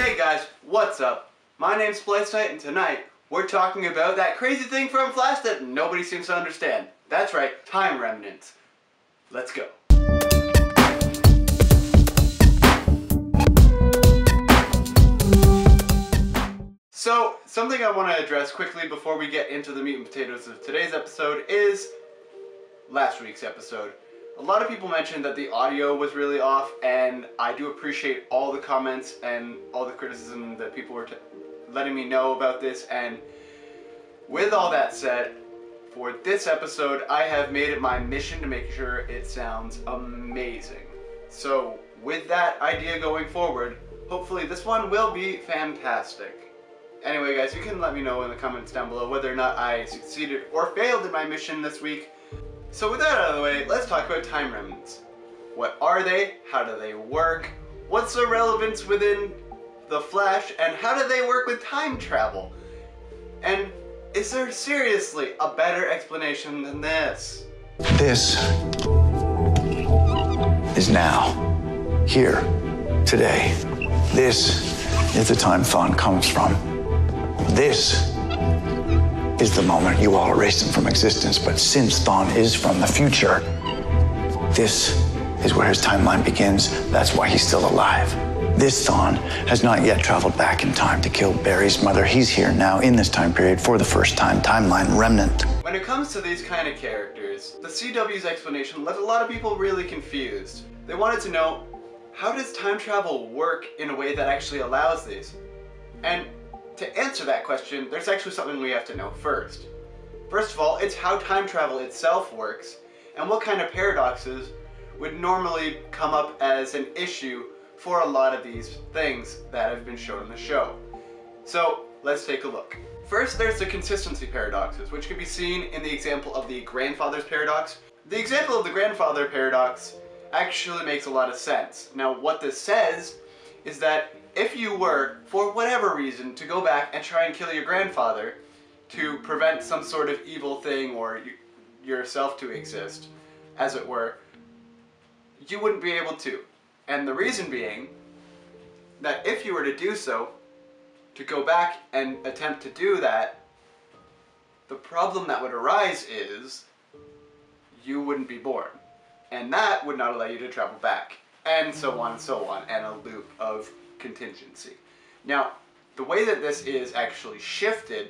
Hey guys, what's up? My name's Splice Knight, and tonight we're talking about that crazy thing from Flash that nobody seems to understand. That's right, Time Remnants. Let's go. So, something I want to address quickly before we get into the meat and potatoes of today's episode is last week's episode. A lot of people mentioned that the audio was really off, and I do appreciate all the comments and all the criticism that people were letting me know about this. And with all that said, for this episode, I have made it my mission to make sure it sounds amazing. So with that idea going forward, hopefully this one will be fantastic. Anyway guys, you can let me know in the comments down below whether or not I succeeded or failed in my mission this week. So with that out of the way, let's talk about Time Remnants. What are they? How do they work? What's the relevance within the Flash? And how do they work with time travel? And is there seriously a better explanation than this? This is now, here, today. This is the time Thawne comes from. This is the moment you all erased him from existence, but since Thawne is from the future, this is where his timeline begins. That's why he's still alive. This Thawne has not yet traveled back in time to kill Barry's mother. He's here now in this time period for the first time. Timeline Remnant. When it comes to these kind of characters, the CW's explanation left a lot of people really confused. They wanted to know, how does time travel work in a way that actually allows this? And to answer that question, there's actually something we have to know first. First of all, it's how time travel itself works, and what kind of paradoxes would normally come up as an issue for a lot of these things that have been shown in the show. So let's take a look. First, there's the consistency paradoxes, which can be seen in the example of the grandfather's paradox. The example of the grandfather paradox actually makes a lot of sense. Now, what this says is that if you were, for whatever reason, to go back and try and kill your grandfather to prevent some sort of evil thing or yourself to exist, as it were, you wouldn't be able to. And the reason being that if you were to do so, to go back and attempt to do that, the problem that would arise is you wouldn't be born. And that would not allow you to travel back. And so on, and a loop of contingency. Now, the way that this is actually shifted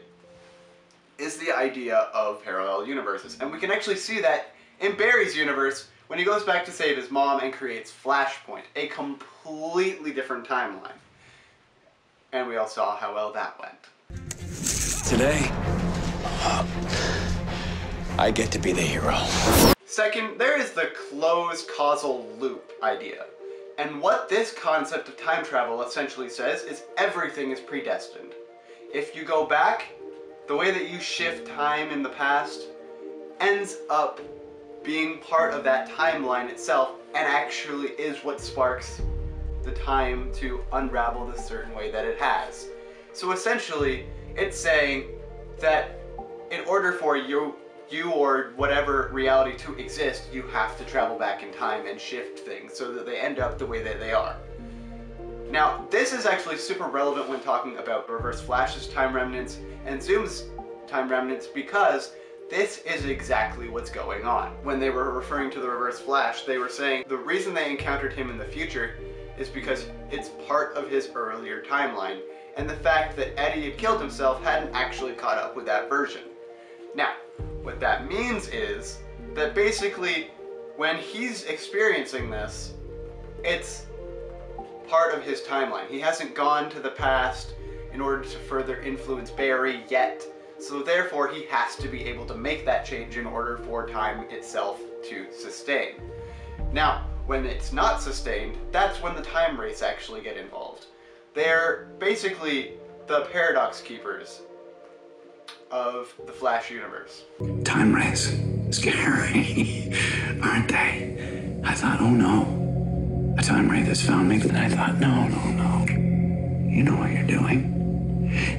is the idea of parallel universes, and we can actually see that in Barry's universe when he goes back to save his mom and creates Flashpoint, a completely different timeline. And we all saw how well that went. Today, I get to be the hero. Second, there is the closed causal loop idea. And what this concept of time travel essentially says is everything is predestined. If you go back, the way that you shift time in the past ends up being part of that timeline itself, and actually is what sparks the time to unravel the certain way that it has. So essentially, it's saying that in order for you or whatever reality to exist, you have to travel back in time and shift things so that they end up the way that they are. Now, this is actually super relevant when talking about Reverse Flash's time remnants and Zoom's time remnants, because this is exactly what's going on. When they were referring to the Reverse Flash, they were saying the reason they encountered him in the future is because it's part of his earlier timeline, and the fact that Eddie had killed himself hadn't actually caught up with that version. Now, what that means is that basically when he's experiencing this, it's part of his timeline. He hasn't gone to the past in order to further influence Barry yet, so therefore he has to be able to make that change in order for time itself to sustain. Now, when it's not sustained, that's when the Time Wraiths actually get involved. They're basically the paradox keepers of the Flash universe. Time Wraiths, scary, aren't they? I thought, oh no, a Time Wraith has found me. And I thought, no, you know what you're doing.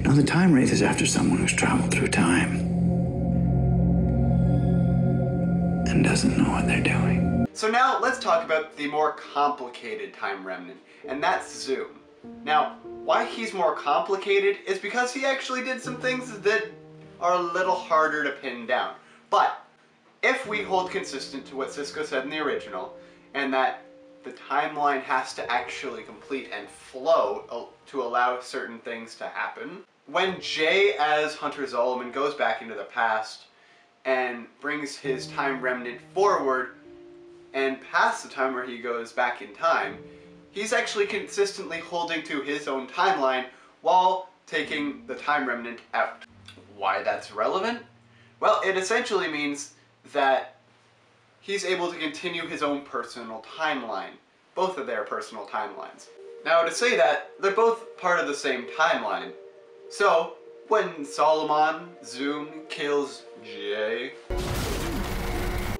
No, the Time Wraith is after someone who's traveled through time and doesn't know what they're doing. So now let's talk about the more complicated Time Remnant, and that's Zoom. Now, why he's more complicated is because he actually did some things that are a little harder to pin down. But if we hold consistent to what Cisco said in the original, and that the timeline has to actually complete and flow to allow certain things to happen, when Jay as Hunter Zolomon goes back into the past and brings his time remnant forward and past the time where he goes back in time, he's actually consistently holding to his own timeline while taking the time remnant out. Why that's relevant? Well, it essentially means that he's able to continue his own personal timeline, both of their personal timelines. Now, to say that, they're both part of the same timeline. So, when Solomon, Zoom, kills Jay,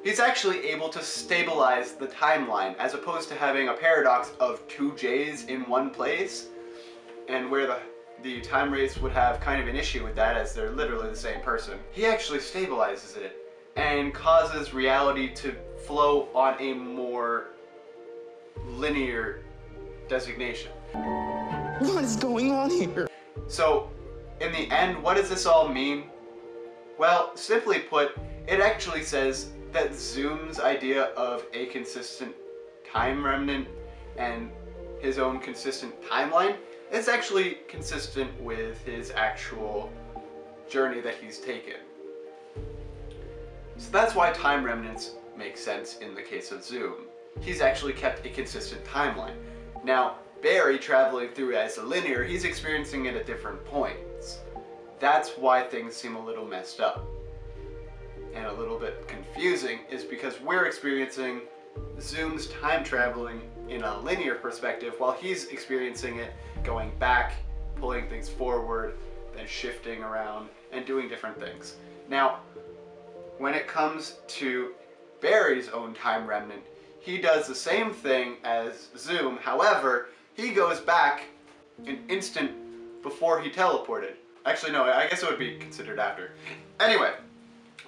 he's actually able to stabilize the timeline, as opposed to having a paradox of two Jays in one place, and where the Time Wraiths would have kind of an issue with that, as they're literally the same person. He actually stabilizes it and causes reality to flow on a more linear designation. What is going on here? So, in the end, what does this all mean? Well, simply put, it actually says that Zoom's idea of a consistent time remnant and his own consistent timeline is actually consistent with his actual journey that he's taken. So that's why time remnants make sense in the case of Zoom. He's actually kept a consistent timeline. Now, Barry traveling through as a linear, he's experiencing it at different points. That's why things seem a little messed up and a little bit confusing, is because we're experiencing Zoom's time traveling in a linear perspective while he's experiencing it going back, pulling things forward, then shifting around and doing different things. Now, when it comes to Barry's own time remnant, he does the same thing as Zoom, however, he goes back an instant before he teleported. Actually, no, I guess it would be considered after. Anyway,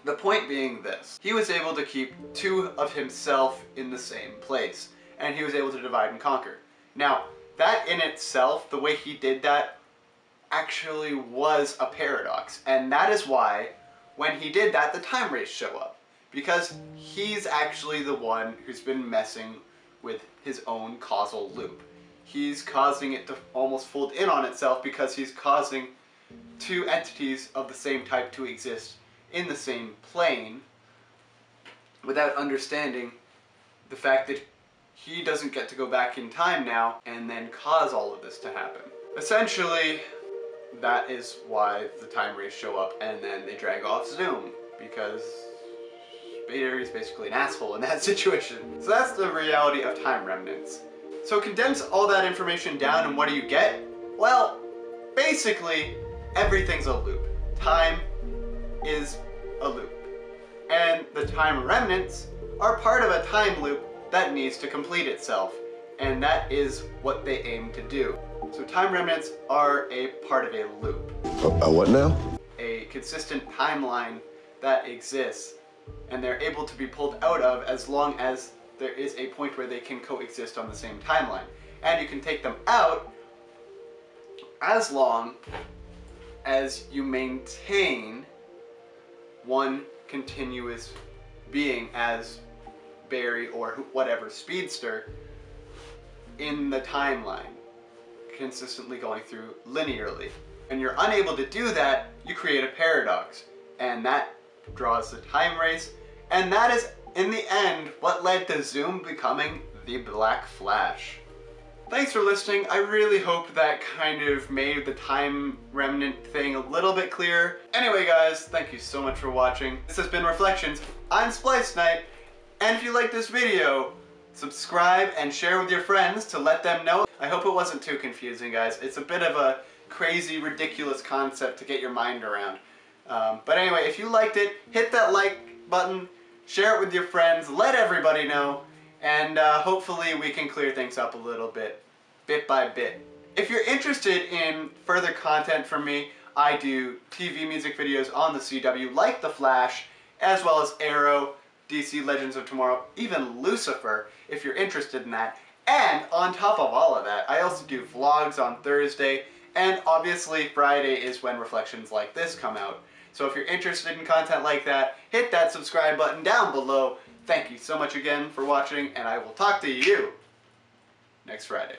the point being this. He was able to keep two of himself in the same place, and he was able to divide and conquer. Now, that in itself, the way he did that, actually was a paradox, and that is why when he did that, the Time Wraiths show up, because he's actually the one who's been messing with his own causal loop. He's causing it to almost fold in on itself because he's causing two entities of the same type to exist in the same plane without understanding the fact that he doesn't get to go back in time now and then cause all of this to happen. Essentially, that is why the Time Wraiths show up and then they drag off Zoom, because Barry's basically an asshole in that situation. So that's the reality of time remnants. So condense all that information down and what do you get? Well, basically, everything's a loop. Time is a loop. And the time remnants are part of a time loop that needs to complete itself. And that is what they aim to do. So time remnants are a part of a loop. A what now? A consistent timeline that exists, and they're able to be pulled out of as long as there is a point where they can coexist on the same timeline. And you can take them out as long as you maintain one continuous being as Barry or whatever speedster in the timeline, consistently going through linearly. And you're unable to do that, you create a paradox, and that draws the Time Wraiths, and that is, in the end, what led to Zoom becoming the Black Flash. Thanks for listening. I really hope that kind of made the time remnant thing a little bit clearer. Anyway guys, thank you so much for watching. This has been Reflections. I'm Splice Knight, and if you like this video, subscribe and share with your friends to let them know. I hope it wasn't too confusing, guys. It's a bit of a crazy, ridiculous concept to get your mind around. But anyway, if you liked it, hit that like button, share it with your friends, let everybody know, and hopefully we can clear things up a little bit by bit. If you're interested in further content from me, I do TV music videos on the CW, like The Flash, as well as Arrow, DC Legends of Tomorrow, even Lucifer, if you're interested in that. And on top of all of that, I also do vlogs on Thursday, and obviously Friday is when reflections like this come out. So if you're interested in content like that, hit that subscribe button down below. Thank you so much again for watching, and I will talk to you next Friday.